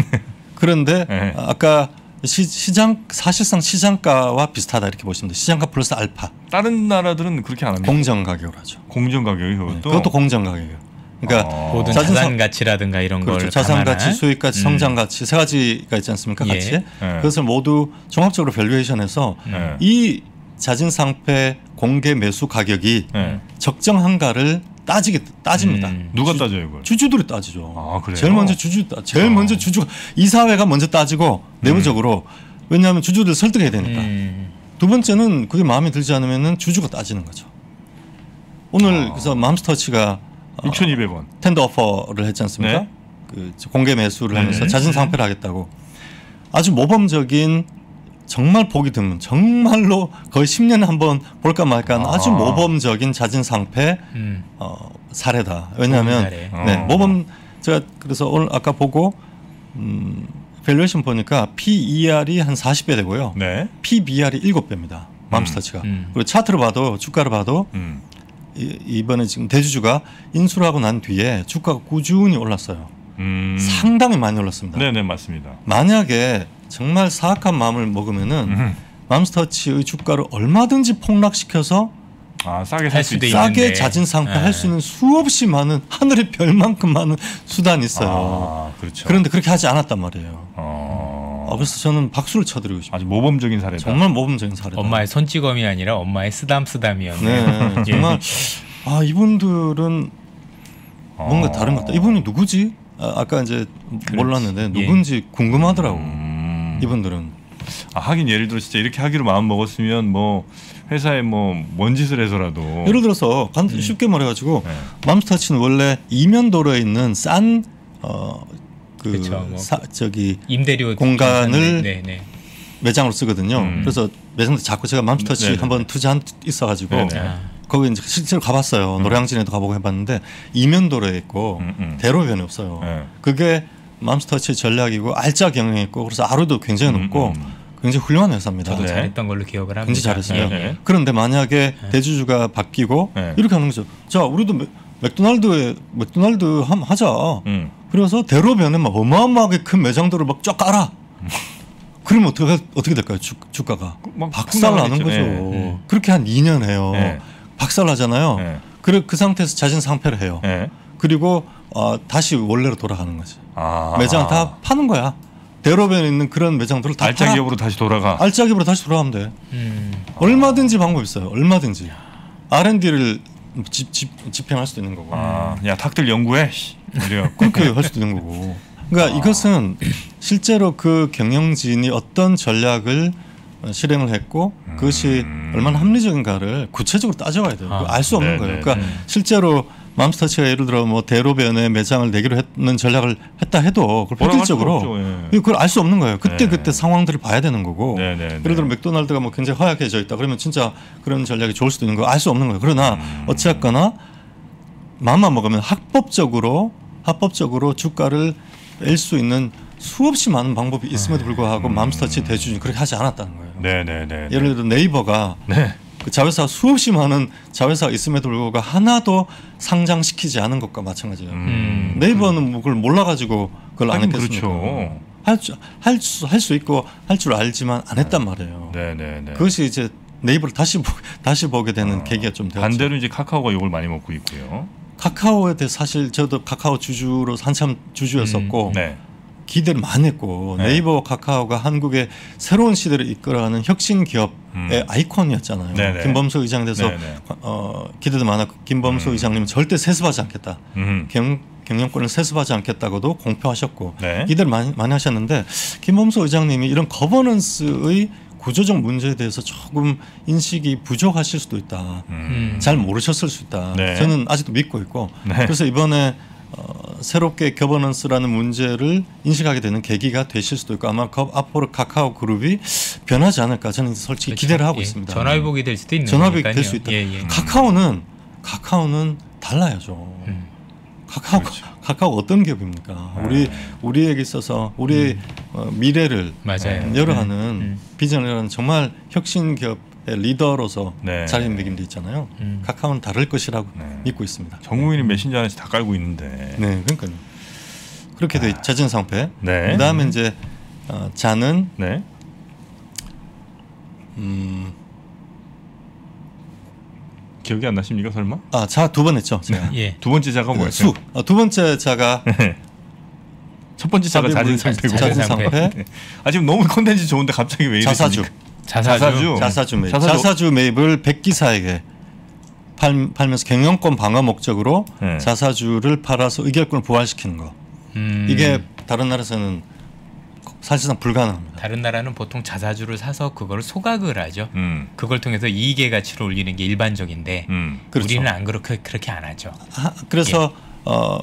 그런데 네. 아까 시, 시장 사실상 시장가와 비슷하다 이렇게 보시면 돼요. 시장가 플러스 알파. 다른 나라들은 그렇게 안 합니다. 공정 가격으로 하죠. 공정 가격이 그것도 네, 그것도 공정 가격이에요. 그러니까 어... 모든 자산, 자산 가치라든가 이런 그렇죠. 걸 자산 가치, 하나? 수익 가치, 음. 성장 가치 세 가지가 있지 않습니까? 예. 가치. 예. 그것을 모두 종합적으로 밸류에이션해서 예. 이 자진 상패 공개 매수 가격이 예. 적정한가를 따지게 따집니다. 음. 누가 주, 따져요, 이걸? 주주들이 따지죠. 아, 그래요? 제일 먼저 주주 따. 제일 어. 먼저 주주 이사회가 먼저 따지고 내부적으로 음. 왜냐하면 주주들 설득해야 되니까. 음. 두 번째는 그게 마음에 들지 않으면은 주주가 따지는 거죠. 오늘 어. 그래서 맘스터치가 육천이백 원. 텐더 어퍼를 했지 않습니까? 네. 그 공개 매수를 네. 하면서 자진 상패를 하겠다고. 아주 모범적인 정말 보기 드문 정말로 거의 십 년에 한 번 볼까 말까 하는 아. 아주 모범적인 자진 상패 음. 어, 사례다. 왜냐하면 네, 모범 제가 그래서 오늘 아까 보고 음, 밸류에이션 보니까 피 이 알이 한 사십 배 되고요. 네. 피 비 알이 일곱 배입니다. 맘스터치가. 음. 그리고 차트를 봐도 주가를 봐도 음. 이번에 지금 대주주가 인수를 하고 난 뒤에 주가가 꾸준히 올랐어요. 음. 상당히 많이 올랐습니다. 네네 맞습니다. 만약에 정말 사악한 마음을 먹으면은 음. 맘스터치의 주가를 얼마든지 폭락시켜서 아, 싸게 살 수 있는데 싸게 자진 상패할 수 있는 수없이 많은 하늘의 별만큼 많은 수단이 있어요. 아, 그렇죠. 그런데 그렇게 하지 않았단 말이에요. 어. 아, 그래서 저는 박수를 쳐드리고 싶어요. 아주 모범적인 사례다. 정말 모범적인 사례다. 엄마의 손찌검이 아니라 엄마의 쓰담쓰담이었네요. 네, 정말 아 이분들은 어. 뭔가 다른 것 같다. 이분이 누구지? 아, 아까 이제 그렇지. 몰랐는데 누군지 예. 궁금하더라고. 음. 이분들은. 아, 하긴 예를 들어 진짜 이렇게 하기로 마음 먹었으면 뭐 회사에 뭐 뭔 짓을 해서라도 예를 들어서 간단히 쉽게 말해가지고 네. 맘스터치는 원래 이면 도로에 있는 싼 어 그 뭐 저기 임대료 공간을 네, 네. 매장으로 쓰거든요. 음. 그래서 매장도 자꾸 제가 맘스터치 네, 네. 한번 투자한 있어가지고 네, 네. 거기 이제 실제로 가봤어요. 음. 노량진에도 가보고 해봤는데 이면 도로에 있고 음, 음. 대로변이 없어요. 네. 그게 맘스터치 전략이고 알짜 경영했고 그래서 아르오도 굉장히 높고. 음, 음. 굉장히 훌륭한 회사입니다. 저도 네. 잘했던 걸로 기억을 합니다. 굉장히 잘했어요. 네, 네. 그런데 만약에 네. 대주주가 바뀌고 네. 이렇게 하는 거죠. 자, 우리도 맥도날드에 맥도날드 함 하자. 음. 그래서 대로변에 막 어마어마하게 큰 매장들을 막 쫙 깔아. 음. 그러면 어떻게 어떻게 될까요? 주, 주가가 박살 나는 거죠. 네. 그렇게 한 이 년 해요. 네. 박살 나잖아요. 네. 그래 그 상태에서 자진 상패를 해요. 네. 그리고 어, 다시 원래로 돌아가는 거지. 아. 매장 다 파는 거야. 대로변에 있는 그런 매장들을 다 알짜 기업으로 다시 돌아가. 알짜 기업으로 다시 돌아가면 돼. 음. 얼마든지 방법이 있어요. 얼마든지. 알 앤 디를 집, 집, 집행할 수도 있는 거고. 아, 야 닭들 연구해. 그렇게 할 수도 있는 거고. 그러니까 아. 이것은 실제로 그 경영진이 어떤 전략을 실행을 했고 음. 그것이 얼마나 합리적인가를 구체적으로 따져봐야 돼요. 아. 알 수 없는 네네. 거예요. 그러니까 음. 실제로 맘스터치가 예를 들어 뭐 대로변에 매장을 내기로 했는 전략을 했다 해도 그걸 본질적으로 예. 그걸 알 수 없는 거예요. 그때 네. 그때 상황들을 봐야 되는 거고 네, 네, 네. 예를 들어 맥도날드가 뭐 굉장히 허약해져 있다 그러면 진짜 그런 전략이 좋을 수도 있는 거 알 수 없는 거예요. 그러나 음. 어찌됐거나 마음만 먹으면 합법적으로 합법적으로 주가를 뺄 수 있는 수없이 많은 방법이 있음에도 불구하고 음. 맘스터치 대주주는 그렇게 하지 않았다는 거예요. 네, 네, 네, 네. 예를 들어 네이버가 네. 그 자회사 수없이 많은 자회사가 있음에도 불구하고 하나도 상장시키지 않은 것과 마찬가지예요. 음. 네이버는 그걸 몰라가지고 그걸 안 했겠습니까? 그렇죠. 할 수 할 수 할 수 있고 할 줄 알지만 안 했단 말이에요. 네네네. 그것이 이제 네이버를 다시 보, 다시 보게 되는 어. 계기가 좀 되었죠. 반대로 이제 카카오가 욕을 많이 먹고 있고요. 카카오에 대해 사실 저도 카카오 주주로 한참 주주였었고. 음. 네. 기대를 많이 했고 네. 네이버와 카카오가 한국의 새로운 시대를 이끌어가는 혁신 기업의 음. 아이콘이었잖아요. 네네. 김범수 의장 돼서 어, 기대도 많았고 김범수 음. 의장님은 절대 세습하지 않겠다. 음. 경, 경영권을 세습하지 않겠다고도 공표하셨고 네. 기대를 많이, 많이 하셨는데 김범수 의장님이 이런 거버넌스의 구조적 문제에 대해서 조금 인식이 부족하실 수도 있다. 음. 잘 모르셨을 수 있다. 네. 저는 아직도 믿고 있고 네. 그래서 이번에 어, 새롭게 거버넌스라는 문제를 인식하게 되는 계기가 되실 수도 있고 아마 거, 앞으로 카카오 그룹이 변하지 않을까 저는 솔직히 그렇죠. 기대를 하고 예. 있습니다. 전화위복이 될 수도 있는 전화위복이 될 수 있다. 예, 예. 카카오는 카카오는 달라야죠. 음. 카카오 그렇죠. 카카오 어떤 기업입니까? 음. 우리 우리에게 있어서 우리 음. 어, 미래를 맞아요. 열어가는 음. 비전을 열어가는 정말 혁신 기업의 리더로서 네. 자리매김돼 있잖아요. 음. 카카오는 다를 것이라고 네. 믿고 있습니다. 전국민이 메신저 안에서 다 깔고 있는데. 네, 그러니까요. 그렇게 돼. 아. 자진상패. 네. 그다음에 이제 어, 자는 네. 음. 기억이 안 나십니까 설마? 아, 자 두 번 했죠. 제가. 네. 두 번째 자가 뭐였어요? 수. 아, 두 번째 자가 첫 번째 자가 자진상패고. 자진상패. 네. 아, 지금 너무 콘텐츠 좋은데 갑자기 왜 이러십니까? 자사주. 자사주. 자사주. 자사주 매입. 자사주, 자사주 매입을 백기사에게 팔, 팔면서 경영권 방어 목적으로 네. 자사주를 팔아서 의결권을 부활시키는 거. 음. 이게 다른 나라에서는 사실상 불가능합니다. 다른 나라는 보통 자사주를 사서 그걸 소각을 하죠. 음. 그걸 통해서 이익의 가치를 올리는 게 일반적인데 음. 그렇죠. 우리는 안 그렇게 그렇게 안 하죠. 아, 그래서 예. 어,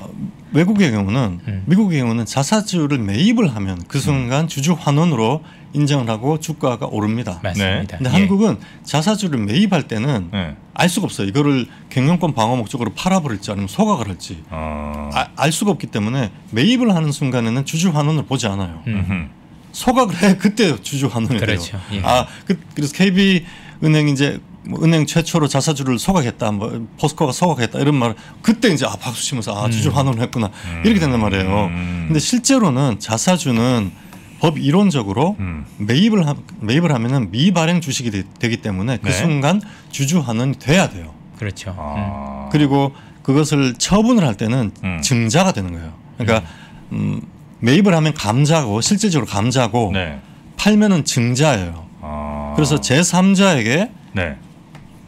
외국의 경우는 음. 미국의 경우는 자사주를 매입을 하면 그 순간 음. 주주 환원으로 인정을 하고 주가가 오릅니다. 맞습니다. 네. 근데 예. 한국은 자사주를 매입할 때는 예. 알 수가 없어요. 이거를 경영권 방어 목적으로 팔아버릴지 아니면 소각을 할지 어... 아, 알 수가 없기 때문에 매입을 하는 순간에는 주주 환원을 보지 않아요. 음흠. 소각을 해 그때 주주 환원이 그렇죠. 돼요. 예. 아, 그, 그래서 케이비 은행 이제 뭐 은행 최초로 자사주를 소각했다, 뭐 포스코가 소각했다 이런 말 그때 이제 아 박수 치면서 아 주주 환원을 했구나 음. 이렇게 된단 말이에요. 음. 근데 실제로는 자사주는 법 이론적으로 음. 매입을 하, 매입을 하면은 미발행 주식이 되, 되기 때문에 그 네. 순간 주주 환원이 돼야 돼요. 그렇죠. 아. 그리고 그것을 처분을 할 때는 음. 증자가 되는 거예요. 그러니까 음. 음, 매입을 하면 감자고 실제적으로 감자고 네. 팔면은 증자예요. 아. 그래서 제삼자에게 네.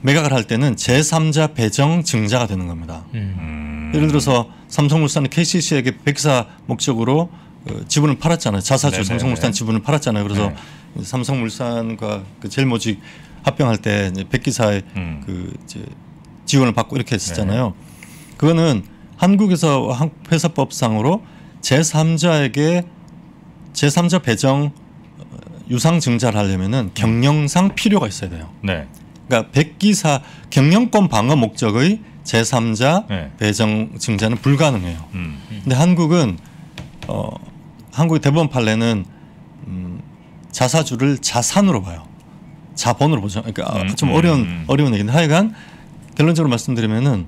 매각을 할 때는 제삼자 배정 증자가 되는 겁니다. 음. 예를 들어서 삼성물산이 케이씨씨에게 백사 목적으로 그 지분을 팔았잖아요. 자사주 네네. 삼성물산 지분을 팔았잖아요. 그래서 네. 삼성물산과 그 젤모직 합병할 때 이제 백기사의 음. 그 이제 지원을 받고 이렇게 했었잖아요. 네. 그거는 한국에서 회사법상으로 제삼자에게 제삼자 배정 유상 증자를 하려면은 경영상 필요가 있어야 돼요. 네. 그러니까 백기사 경영권 방어 목적의 제삼자 네. 배정 증자는 불가능해요. 음. 근데 한국은 어, 한국의 대법원 판례는 음, 자사주를 자산으로 봐요. 자본으로 보죠. 그러니까 음, 좀 음, 어려운 음. 어려운 얘기인데 하여간 결론적으로 말씀드리면은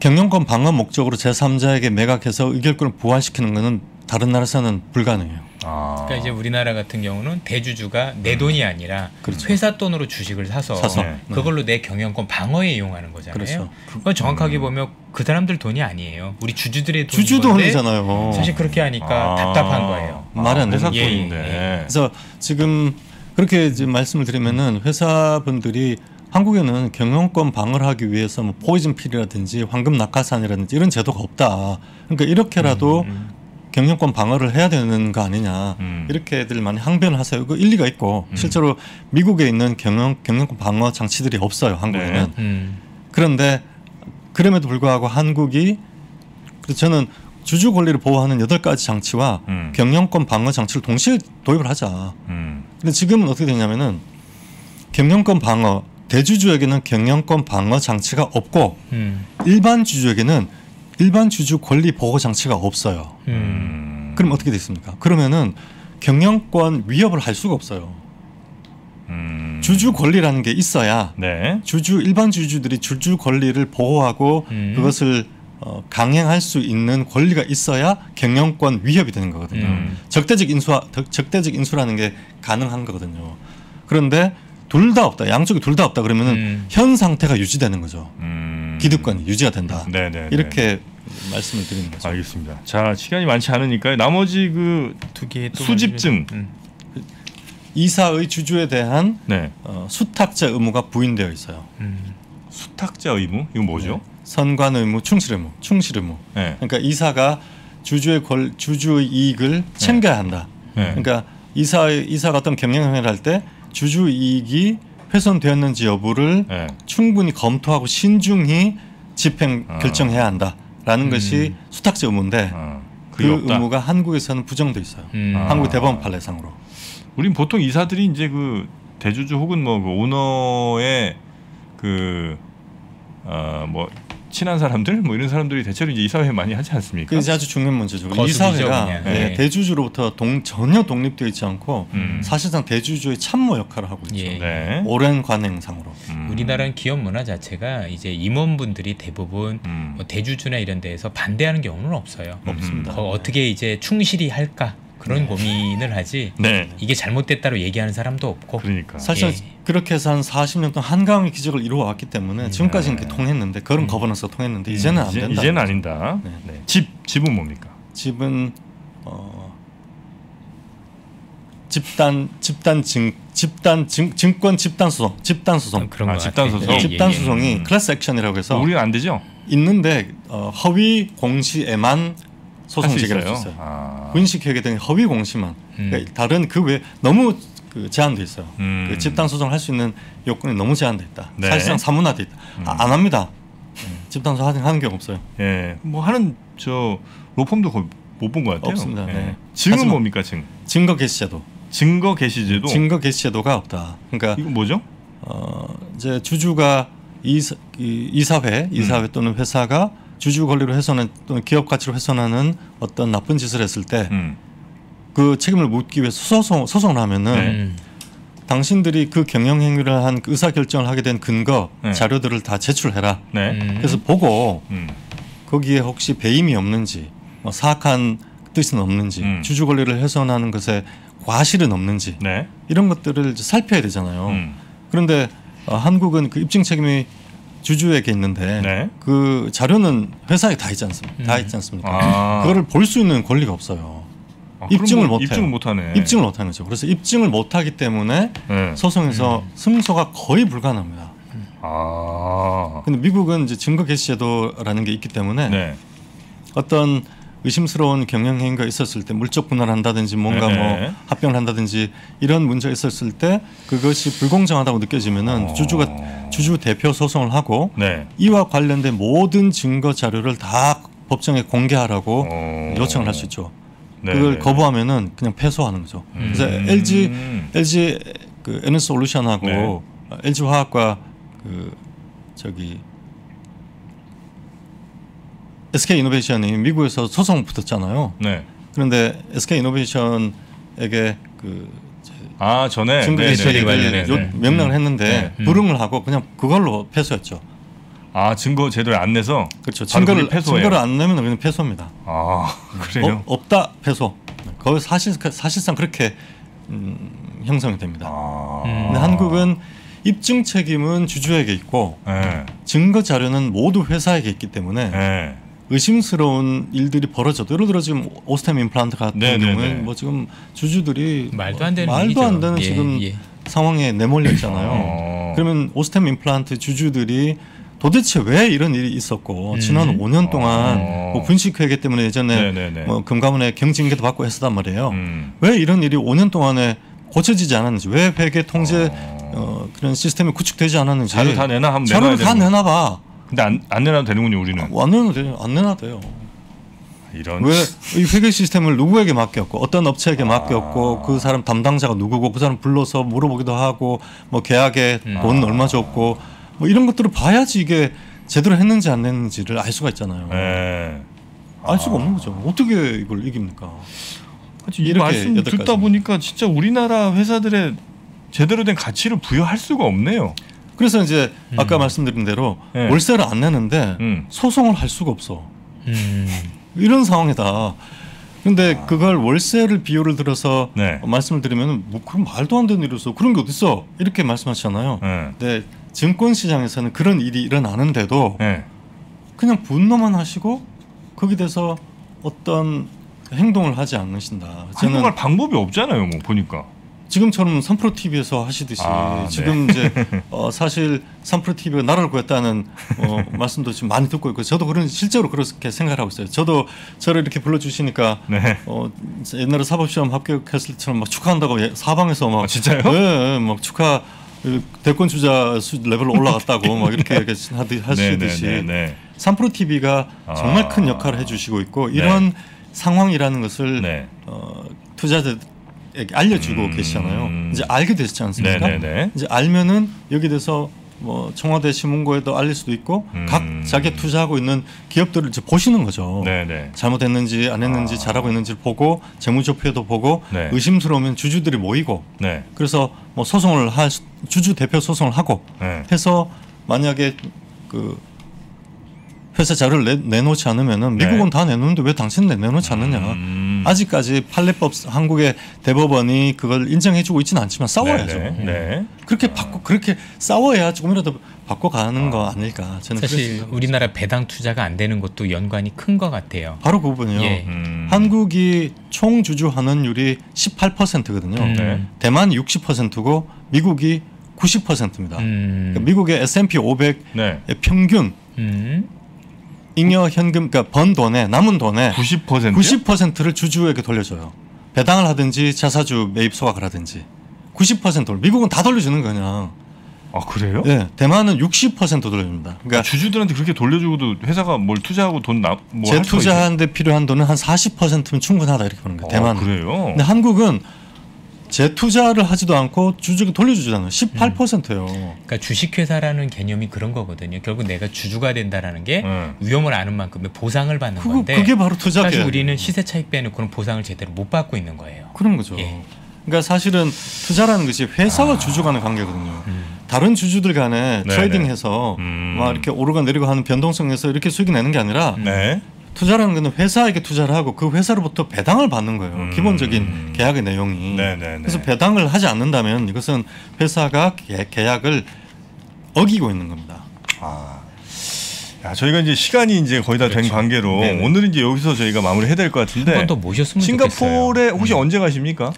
경영권 방어 목적으로 제삼자에게 매각해서 의결권을 보완시키는 것은 다른 나라에서는 불가능해요. 아. 그러니까 이제 우리나라 같은 경우는 대주주가 내 돈이 아니라 그렇죠. 회사 돈으로 주식을 사서, 사서. 네. 그걸로 내 경영권 방어에 이용하는 거잖아요. 그렇죠. 그건 정확하게 음. 보면 그 사람들 돈이 아니에요. 우리 주주들의 돈인데 주주 돈이잖아요. 사실 그렇게 하니까 아. 답답한 거예요. 말이 안 돼. 회사 돈인데. 예, 예. 그래서 지금 그렇게 이제 말씀을 드리면은 회사분들이 한국에는 경영권 방어를 하기 위해서 뭐 포이즌 필이라든지 황금 낙하산이라든지 이런 제도가 없다. 그러니까 이렇게라도 음. 경영권 방어를 해야 되는 거 아니냐 음. 이렇게들 많이 항변을 하세요. 그 일리가 있고 음. 실제로 미국에 있는 경영 경영권 방어 장치들이 없어요 한국에는. 네. 음. 그런데 그럼에도 불구하고 한국이 그래서 저는 주주 권리를 보호하는 여덟 가지 장치와 음. 경영권 방어 장치를 동시에 도입을 하자. 음. 근데 지금은 어떻게 되냐면은 경영권 방어 대주주에게는 경영권 방어 장치가 없고 음. 일반 주주에게는. 일반 주주 권리 보호 장치가 없어요. 음. 그럼 어떻게 됐습니까? 그러면은 경영권 위협을 할 수가 없어요. 음. 주주 권리라는 게 있어야 네. 주주 일반 주주들이 주주 권리를 보호하고 음. 그것을 어, 강행할 수 있는 권리가 있어야 경영권 위협이 되는 거거든요. 음. 적대적 인수와 적대적 인수라는 게 가능한 거거든요. 그런데 둘 다 없다. 양쪽이 둘 다 없다. 그러면은 음. 현 상태가 유지되는 거죠. 음. 기득권이 유지가 된다. 네네. 이렇게 말씀을 드리는 거죠. 알겠습니다. 자, 시간이 많지 않으니까요. 나머지 그 두 개의 수집증 음. 이사의 주주에 대한 네. 어, 수탁자 의무가 부인되어 있어요. 음. 수탁자 의무? 이거 뭐죠? 네. 선관 의무, 충실 의무, 충실 의무. 네. 그러니까 이사가 주주의 권, 주주의 이익을 챙겨야 한다. 네. 그러니까 이사 이사가 어떤 경영 행위를 할 때 주주 이익이 훼손되었는지 여부를 네. 충분히 검토하고 신중히 집행 아. 결정해야 한다라는 음. 것이 수탁자 의무인데 아. 그 없다. 의무가 한국에서는 부정돼 있어요. 음. 아. 한국 대법원 판례상으로. 우린 보통 이사들이 이제 그 대주주 혹은 뭐 그 오너의 그 어 뭐 친한 사람들 뭐 이런 사람들이 대체로 이제 이사회 많이 하지 않습니까? 그게 아주 중요한 문제죠. 이사회가 네. 네. 대주주로부터 동, 전혀 독립되어 있지 않고 음. 사실상 대주주의 참모 역할을 하고 있죠. 예. 네. 오랜 관행상으로. 음. 우리나라는 기업 문화 자체가 이제 임원분들이 대부분 음. 뭐 대주주나 이런 데에서 반대하는 경우는 없어요. 없습니다. 음. 어떻게 이제 충실히 할까? 그런 네. 고민을 하지 네. 이게 잘못됐다로 얘기하는 사람도 없고 그러니까. 사실 예. 그렇게 해서 한 사십 년 동안 한강의 기적을 이루어왔기 때문에 지금까지는 네. 통했는데 그런 음. 거버넌스가 통했는데 음. 이제는 안 이제, 된다. 이제는 아닌다. 네. 네. 집, 집은 뭡니까? 집은 어, 집단, 집단, 증, 집단 증, 증권 집단 소송, 집단 소송, 그런 아, 집단 소송, 네. 집단 소송이 예, 예. 클래스 액션이라고 해서 우리는 안 되죠? 있는데 어, 허위 공시에만 소송 제기할 수 있어요. 아. 분식회계 등 허위 공시만. 음. 그러니까 다른 그 외에 너무 그 제한돼 있어요. 음. 그 집단 소송을 할 수 있는 요건이 너무 제한돼 있다. 네. 사실상 사문화돼 있다. 음. 아, 안 합니다. 음. 집단 소송 하는 경우 없어요. 예, 뭐 하는 저 로펌도 거의 못 본 것 같아요. 없습니다. 예. 네. 증은 뭡니까 증? 증거 개시제도. 증거 개시제도. 증거 개시제도가 없다. 그러니까 이거 뭐죠? 어, 이제 주주가 이사, 이, 이사회, 이사회 음. 또는 회사가 주주 권리로 훼손한 또는 기업 가치로 훼손하는 어떤 나쁜 짓을 했을 때 그 음. 책임을 묻기 위해서 소송, 소송을 하면은 음. 당신들이 그 경영 행위를 한 의사 결정을 하게 된 근거 네. 자료들을 다 제출해라. 네. 음. 그래서 보고 음. 거기에 혹시 배임이 없는지 뭐 사악한 뜻은 없는지 음. 주주 권리를 훼손하는 것에 과실은 없는지 네. 이런 것들을 살펴야 되잖아요. 음. 그런데 어, 한국은 그 입증 책임이 주주에게 있는데 네. 그 자료는 회사에 다 있지 않습니까? 음. 다 있지 않습니까? 아. 그거를 볼 수 있는 권리가 없어요. 아, 입증을 못 해요. 입증을 못 하네. 입증을 못 하는 거죠. 그래서 입증을 못 하기 때문에 네. 소송에서 음. 승소가 거의 불가능합니다. 음. 아. 근데 미국은 이제 증거 개시제도라는 게 있기 때문에 네. 어떤 의심스러운 경영 행위가 있었을 때 물적 분할을 한다든지 뭔가 네. 뭐 합병을 한다든지 이런 문제가 있었을 때 그것이 불공정하다고 느껴지면은 어. 주주가 주주 대표 소송을 하고 네. 이와 관련된 모든 증거 자료를 다 법정에 공개하라고 어. 요청을 할 수 있죠. 네. 그걸 거부하면은 그냥 패소하는 거죠. 음. 그래서 엘지 엘지 그 엔솔루션하고 네. 엘지 화학과 그 저기 에스케이 이노베이션이 미국에서 소송 붙었잖아요. 네. 그런데 에스케이 이노베이션에게 그 아 전에 증거 개시제도 관련해서 명령을 했는데 네. 불응을 하고 그냥 그걸로 패소했죠. 아 증거 제도를 안 내서 그렇죠. 증거를 증거를 안 내면 그냥 패소입니다. 아 그래요? 어, 없다 패소. 거의 사실 사실상 그렇게 음, 형성이 됩니다. 아. 근데 한국은 입증 책임은 주주에게 있고 네. 증거 자료는 모두 회사에게 있기 때문에. 네. 의심스러운 일들이 벌어져도 예를 들어 지금 오스템 임플란트 같은 네네네. 경우는 뭐 지금 주주들이 말도 안 되는, 말도 안 되는 예, 지금 예. 상황에 내몰려 있잖아요. 어. 그러면 오스템 임플란트 주주들이 도대체 왜 이런 일이 있었고 음. 지난 오 년 동안 어. 뭐 분식회계 때문에 예전에 뭐 금감원의 경징계도 받고 했었단 말이에요. 음. 왜 이런 일이 오 년 동안에 고쳐지지 않았는지 왜 회계 통제 어. 어, 그런 시스템이 구축되지 않았는지 자료 다 내놔 하면 자료를 다 내놔 봐. 근데 안, 안 내놔도 되는군요 우리는. 아, 안 내놔도 돼요. 안 내놔도 돼요. 이런. 왜 이 회계 시스템을 누구에게 맡겼고 어떤 업체에게 아. 맡겼고 그 사람 담당자가 누구고 그 사람 불러서 물어보기도 하고 뭐 계약에 음. 돈 얼마 줬고 뭐 이런 것들을 봐야지 이게 제대로 했는지 안 했는지를 알 수가 있잖아요. 네. 알 수가 아. 없는 거죠. 어떻게 이걸 이깁니까? 그치, 이렇게 말씀 듣다 가지는. 보니까 진짜 우리나라 회사들의 제대로 된 가치를 부여할 수가 없네요. 그래서 이제 음. 아까 말씀드린 대로 네. 월세를 안 내는데 음. 소송을 할 수가 없어. 음. 이런 상황이다. 근데 아. 그걸 월세를 비율을 들어서 네. 말씀을 드리면 뭐 그럼 말도 안 되는 일이었어. 그런 게 어딨어. 이렇게 말씀하시잖아요. 네. 근데 증권시장에서는 그런 일이 일어나는데도 네. 그냥 분노만 하시고 거기에 대해서 어떤 행동을 하지 않으신다. 행동할 방법이 없잖아요. 뭐 보니까. 지금처럼 삼프로티비에서 하시듯이 아, 지금 네. 이제 어, 사실 삼프로티비가 나라를 구했다는 어, 말씀도 지금 많이 듣고 있고 저도 그런 실제로 그렇게 생각하고 있어요. 저도 저를 이렇게 불러주시니까 네. 어, 옛날에 사법시험 합격했을 때처럼 막 축하한다고 사방에서 막 아, 진짜요? 네, 막 축하 대권주자 레벨로 올라갔다고 막 이렇게 하시듯이 삼프로티비가 아, 정말 큰 역할을 해주시고 있고 이런 네. 상황이라는 것을 네. 어, 투자자 알려주고 음... 계시잖아요. 이제 알게 되시지 않습니까? 네네네. 이제 알면은 여기 대해서 뭐 청와대 신문고에도 알릴 수도 있고 음. 각 자기가 투자하고 있는 기업들을 이제 보시는 거죠. 네네. 잘못했는지 안 했는지 아. 잘하고 있는지를 보고 재무제표도 보고 네. 의심스러우면 주주들이 모이고 네. 그래서 뭐 소송을 할 주주 대표 소송을 하고 네. 해서 만약에 그 회사 자료를 내, 내놓지 않으면은 미국은 네. 다 내놓는데 왜 당신은 내놓지 않느냐. 음. 아직까지 판례법 한국의 대법원이 그걸 인정해주고 있지는 않지만 싸워야죠. 네네. 네. 그렇게 바꿔 그렇게 싸워야 조금이라도 바꿔가는 아. 거 아닐까. 저는 사실 우리나라 배당 투자가 안 되는 것도 연관이 큰 것 같아요. 바로 그 부분이요. 예. 음. 한국이 총 주주환원율이 십팔 퍼센트거든요. 음. 네. 대만 육십 퍼센트고 미국이 구십 퍼센트입니다. 음. 그러니까 미국의 에스 앤 피 오백의 네. 평균. 음. 잉여 현금, 그러니까 번 돈에 남은 돈에 구십 퍼센트 구십 퍼센트를 주주에게 돌려줘요. 배당을 하든지 자사주 매입 소각을 하든지 구십 퍼센트를 미국은 다 돌려주는 그냥. 아 그래요? 네, 대만은 육십 퍼센트 돌려줍니다. 그러니까 아, 주주들한테 그렇게 돌려주고도 회사가 뭘 투자하고 돈 나 뭐 재투자하는데 필요한 돈은 한 사십 퍼센트면 충분하다 이렇게 보는 거예요. 대만은. 아, 그래요? 근데 한국은 재투자를 하지도 않고 주주가 돌려주잖아요. 십팔 퍼센트예요. 음. 그러니까 주식회사라는 개념이 그런 거거든요. 결국 내가 주주가 된다라는 게 음. 위험을 아는 만큼의 보상을 받는 그거, 건데 그게 바로 투자예요. 사실 우리는 시세 차익 빼놓고는 보상을 제대로 못 받고 있는 거예요. 그런 거죠. 예. 그러니까 사실은 투자라는 것이 회사와 아. 주주 간의 관계거든요. 음. 다른 주주들 간에 네네. 트레이딩해서 음. 막 이렇게 오르고 내리고 하는 변동성에서 이렇게 수익을 내는 게 아니라 네. 투자라는 거는 회사에게 투자를 하고 그 회사로부터 배당을 받는 거예요. 음. 기본적인 계약의 내용이. 네네네. 그래서 배당을 하지 않는다면 이것은 회사가 개, 계약을 어기고 있는 겁니다. 아, 야, 저희가 이제 시간이 이제 거의 다 된 그렇죠. 관계로 네네. 오늘은 이제 여기서 저희가 마무리해야 될 것 같은데 한 번 더 모셨으면 싱가포르에 좋겠어요. 혹시 음. 언제 가십니까?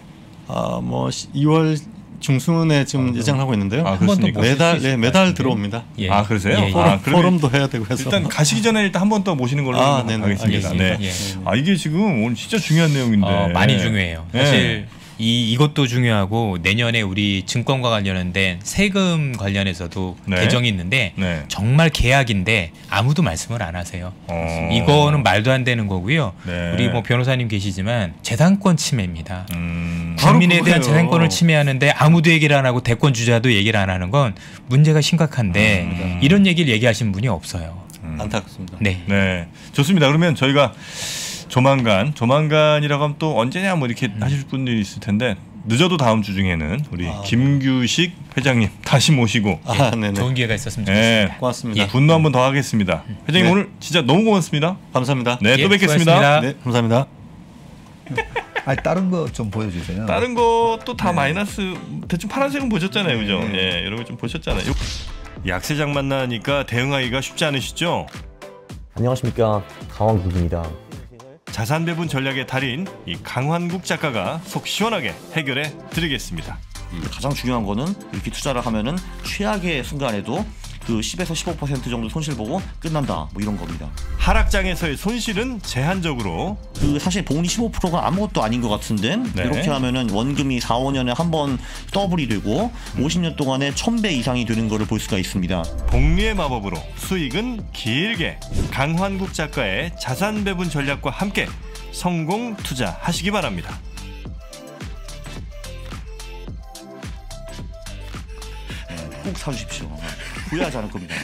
아, 뭐 이월 중순에 지금 아, 예정하고 있는데요. 아, 그렇습니까? 매달 예, 매달 들어옵니다. 예. 아 그러세요? 예, 예. 아, 포럼도 해야 되고 해서 일단 가시기 전에 일단 한 번 더 모시는 걸로 아, 하겠습니다. 네. 예. 아 이게 지금 오늘 진짜 중요한 내용인데 어, 많이 중요해요. 사실 예. 이 이것도 중요하고 내년에 우리 증권과 관련된 세금 관련해서도 네. 개정이 있는데 네. 정말 계약인데 아무도 말씀을 안 하세요. 어. 이거는 말도 안 되는 거고요. 네. 우리 뭐 변호사님 계시지만 재산권 침해입니다. 음, 국민에 대한 재산권을 침해하는데 아무도 얘기를 안 하고 대권 주자도 얘기를 안 하는 건 문제가 심각한데 음. 이런 얘기를 얘기하신 분이 없어요. 음. 안타깝습니다. 네. 네, 좋습니다. 그러면 저희가 조만간, 조만간이라고 하면 또 언제냐 뭐 이렇게 음. 하실 분들이 있을 텐데 늦어도 다음 주 중에는 우리 아, 김규식 회장님 다시 모시고 아, 예. 좋은 기회가 있었으면 좋겠습니다. 네. 고맙습니다. 예. 분노 한 번 더 하겠습니다. 회장님 네. 오늘 진짜 너무 고맙습니다. 감사합니다. 네, 예, 또 뵙겠습니다. 네, 감사합니다. 아니, 다른 거 좀 보여주세요. 다른 것도 다 네. 마이너스, 대충 파란색은 보셨잖아요. 그죠? 네. 네. 예, 여러 개 좀 보셨잖아요. 약세장 만나니까 대응하기가 쉽지 않으시죠? 안녕하십니까, 강원국입니다. 자산 배분 전략의 달인 이 강원국 작가가 속 시원하게 해결해 드리겠습니다. 가장 중요한 거는 이렇게 투자를 하면은 최악의 순간에도 그 십에서 십오 퍼센트 정도 손실 보고 끝난다 뭐 이런 겁니다. 하락장에서의 손실은 제한적으로 그 사실 복리 십오 퍼센트가 아무것도 아닌 것 같은데 네. 이렇게 하면은 원금이 사, 오 년에 한 번 더블이 되고 음. 오십 년 동안에 천 배 이상이 되는 거를 볼 수가 있습니다. 복리의 마법으로 수익은 길게 강환국 작가의 자산 배분 전략과 함께 성공 투자하시기 바랍니다. 꼭 사주십시오. 후회하지 않을 겁니다.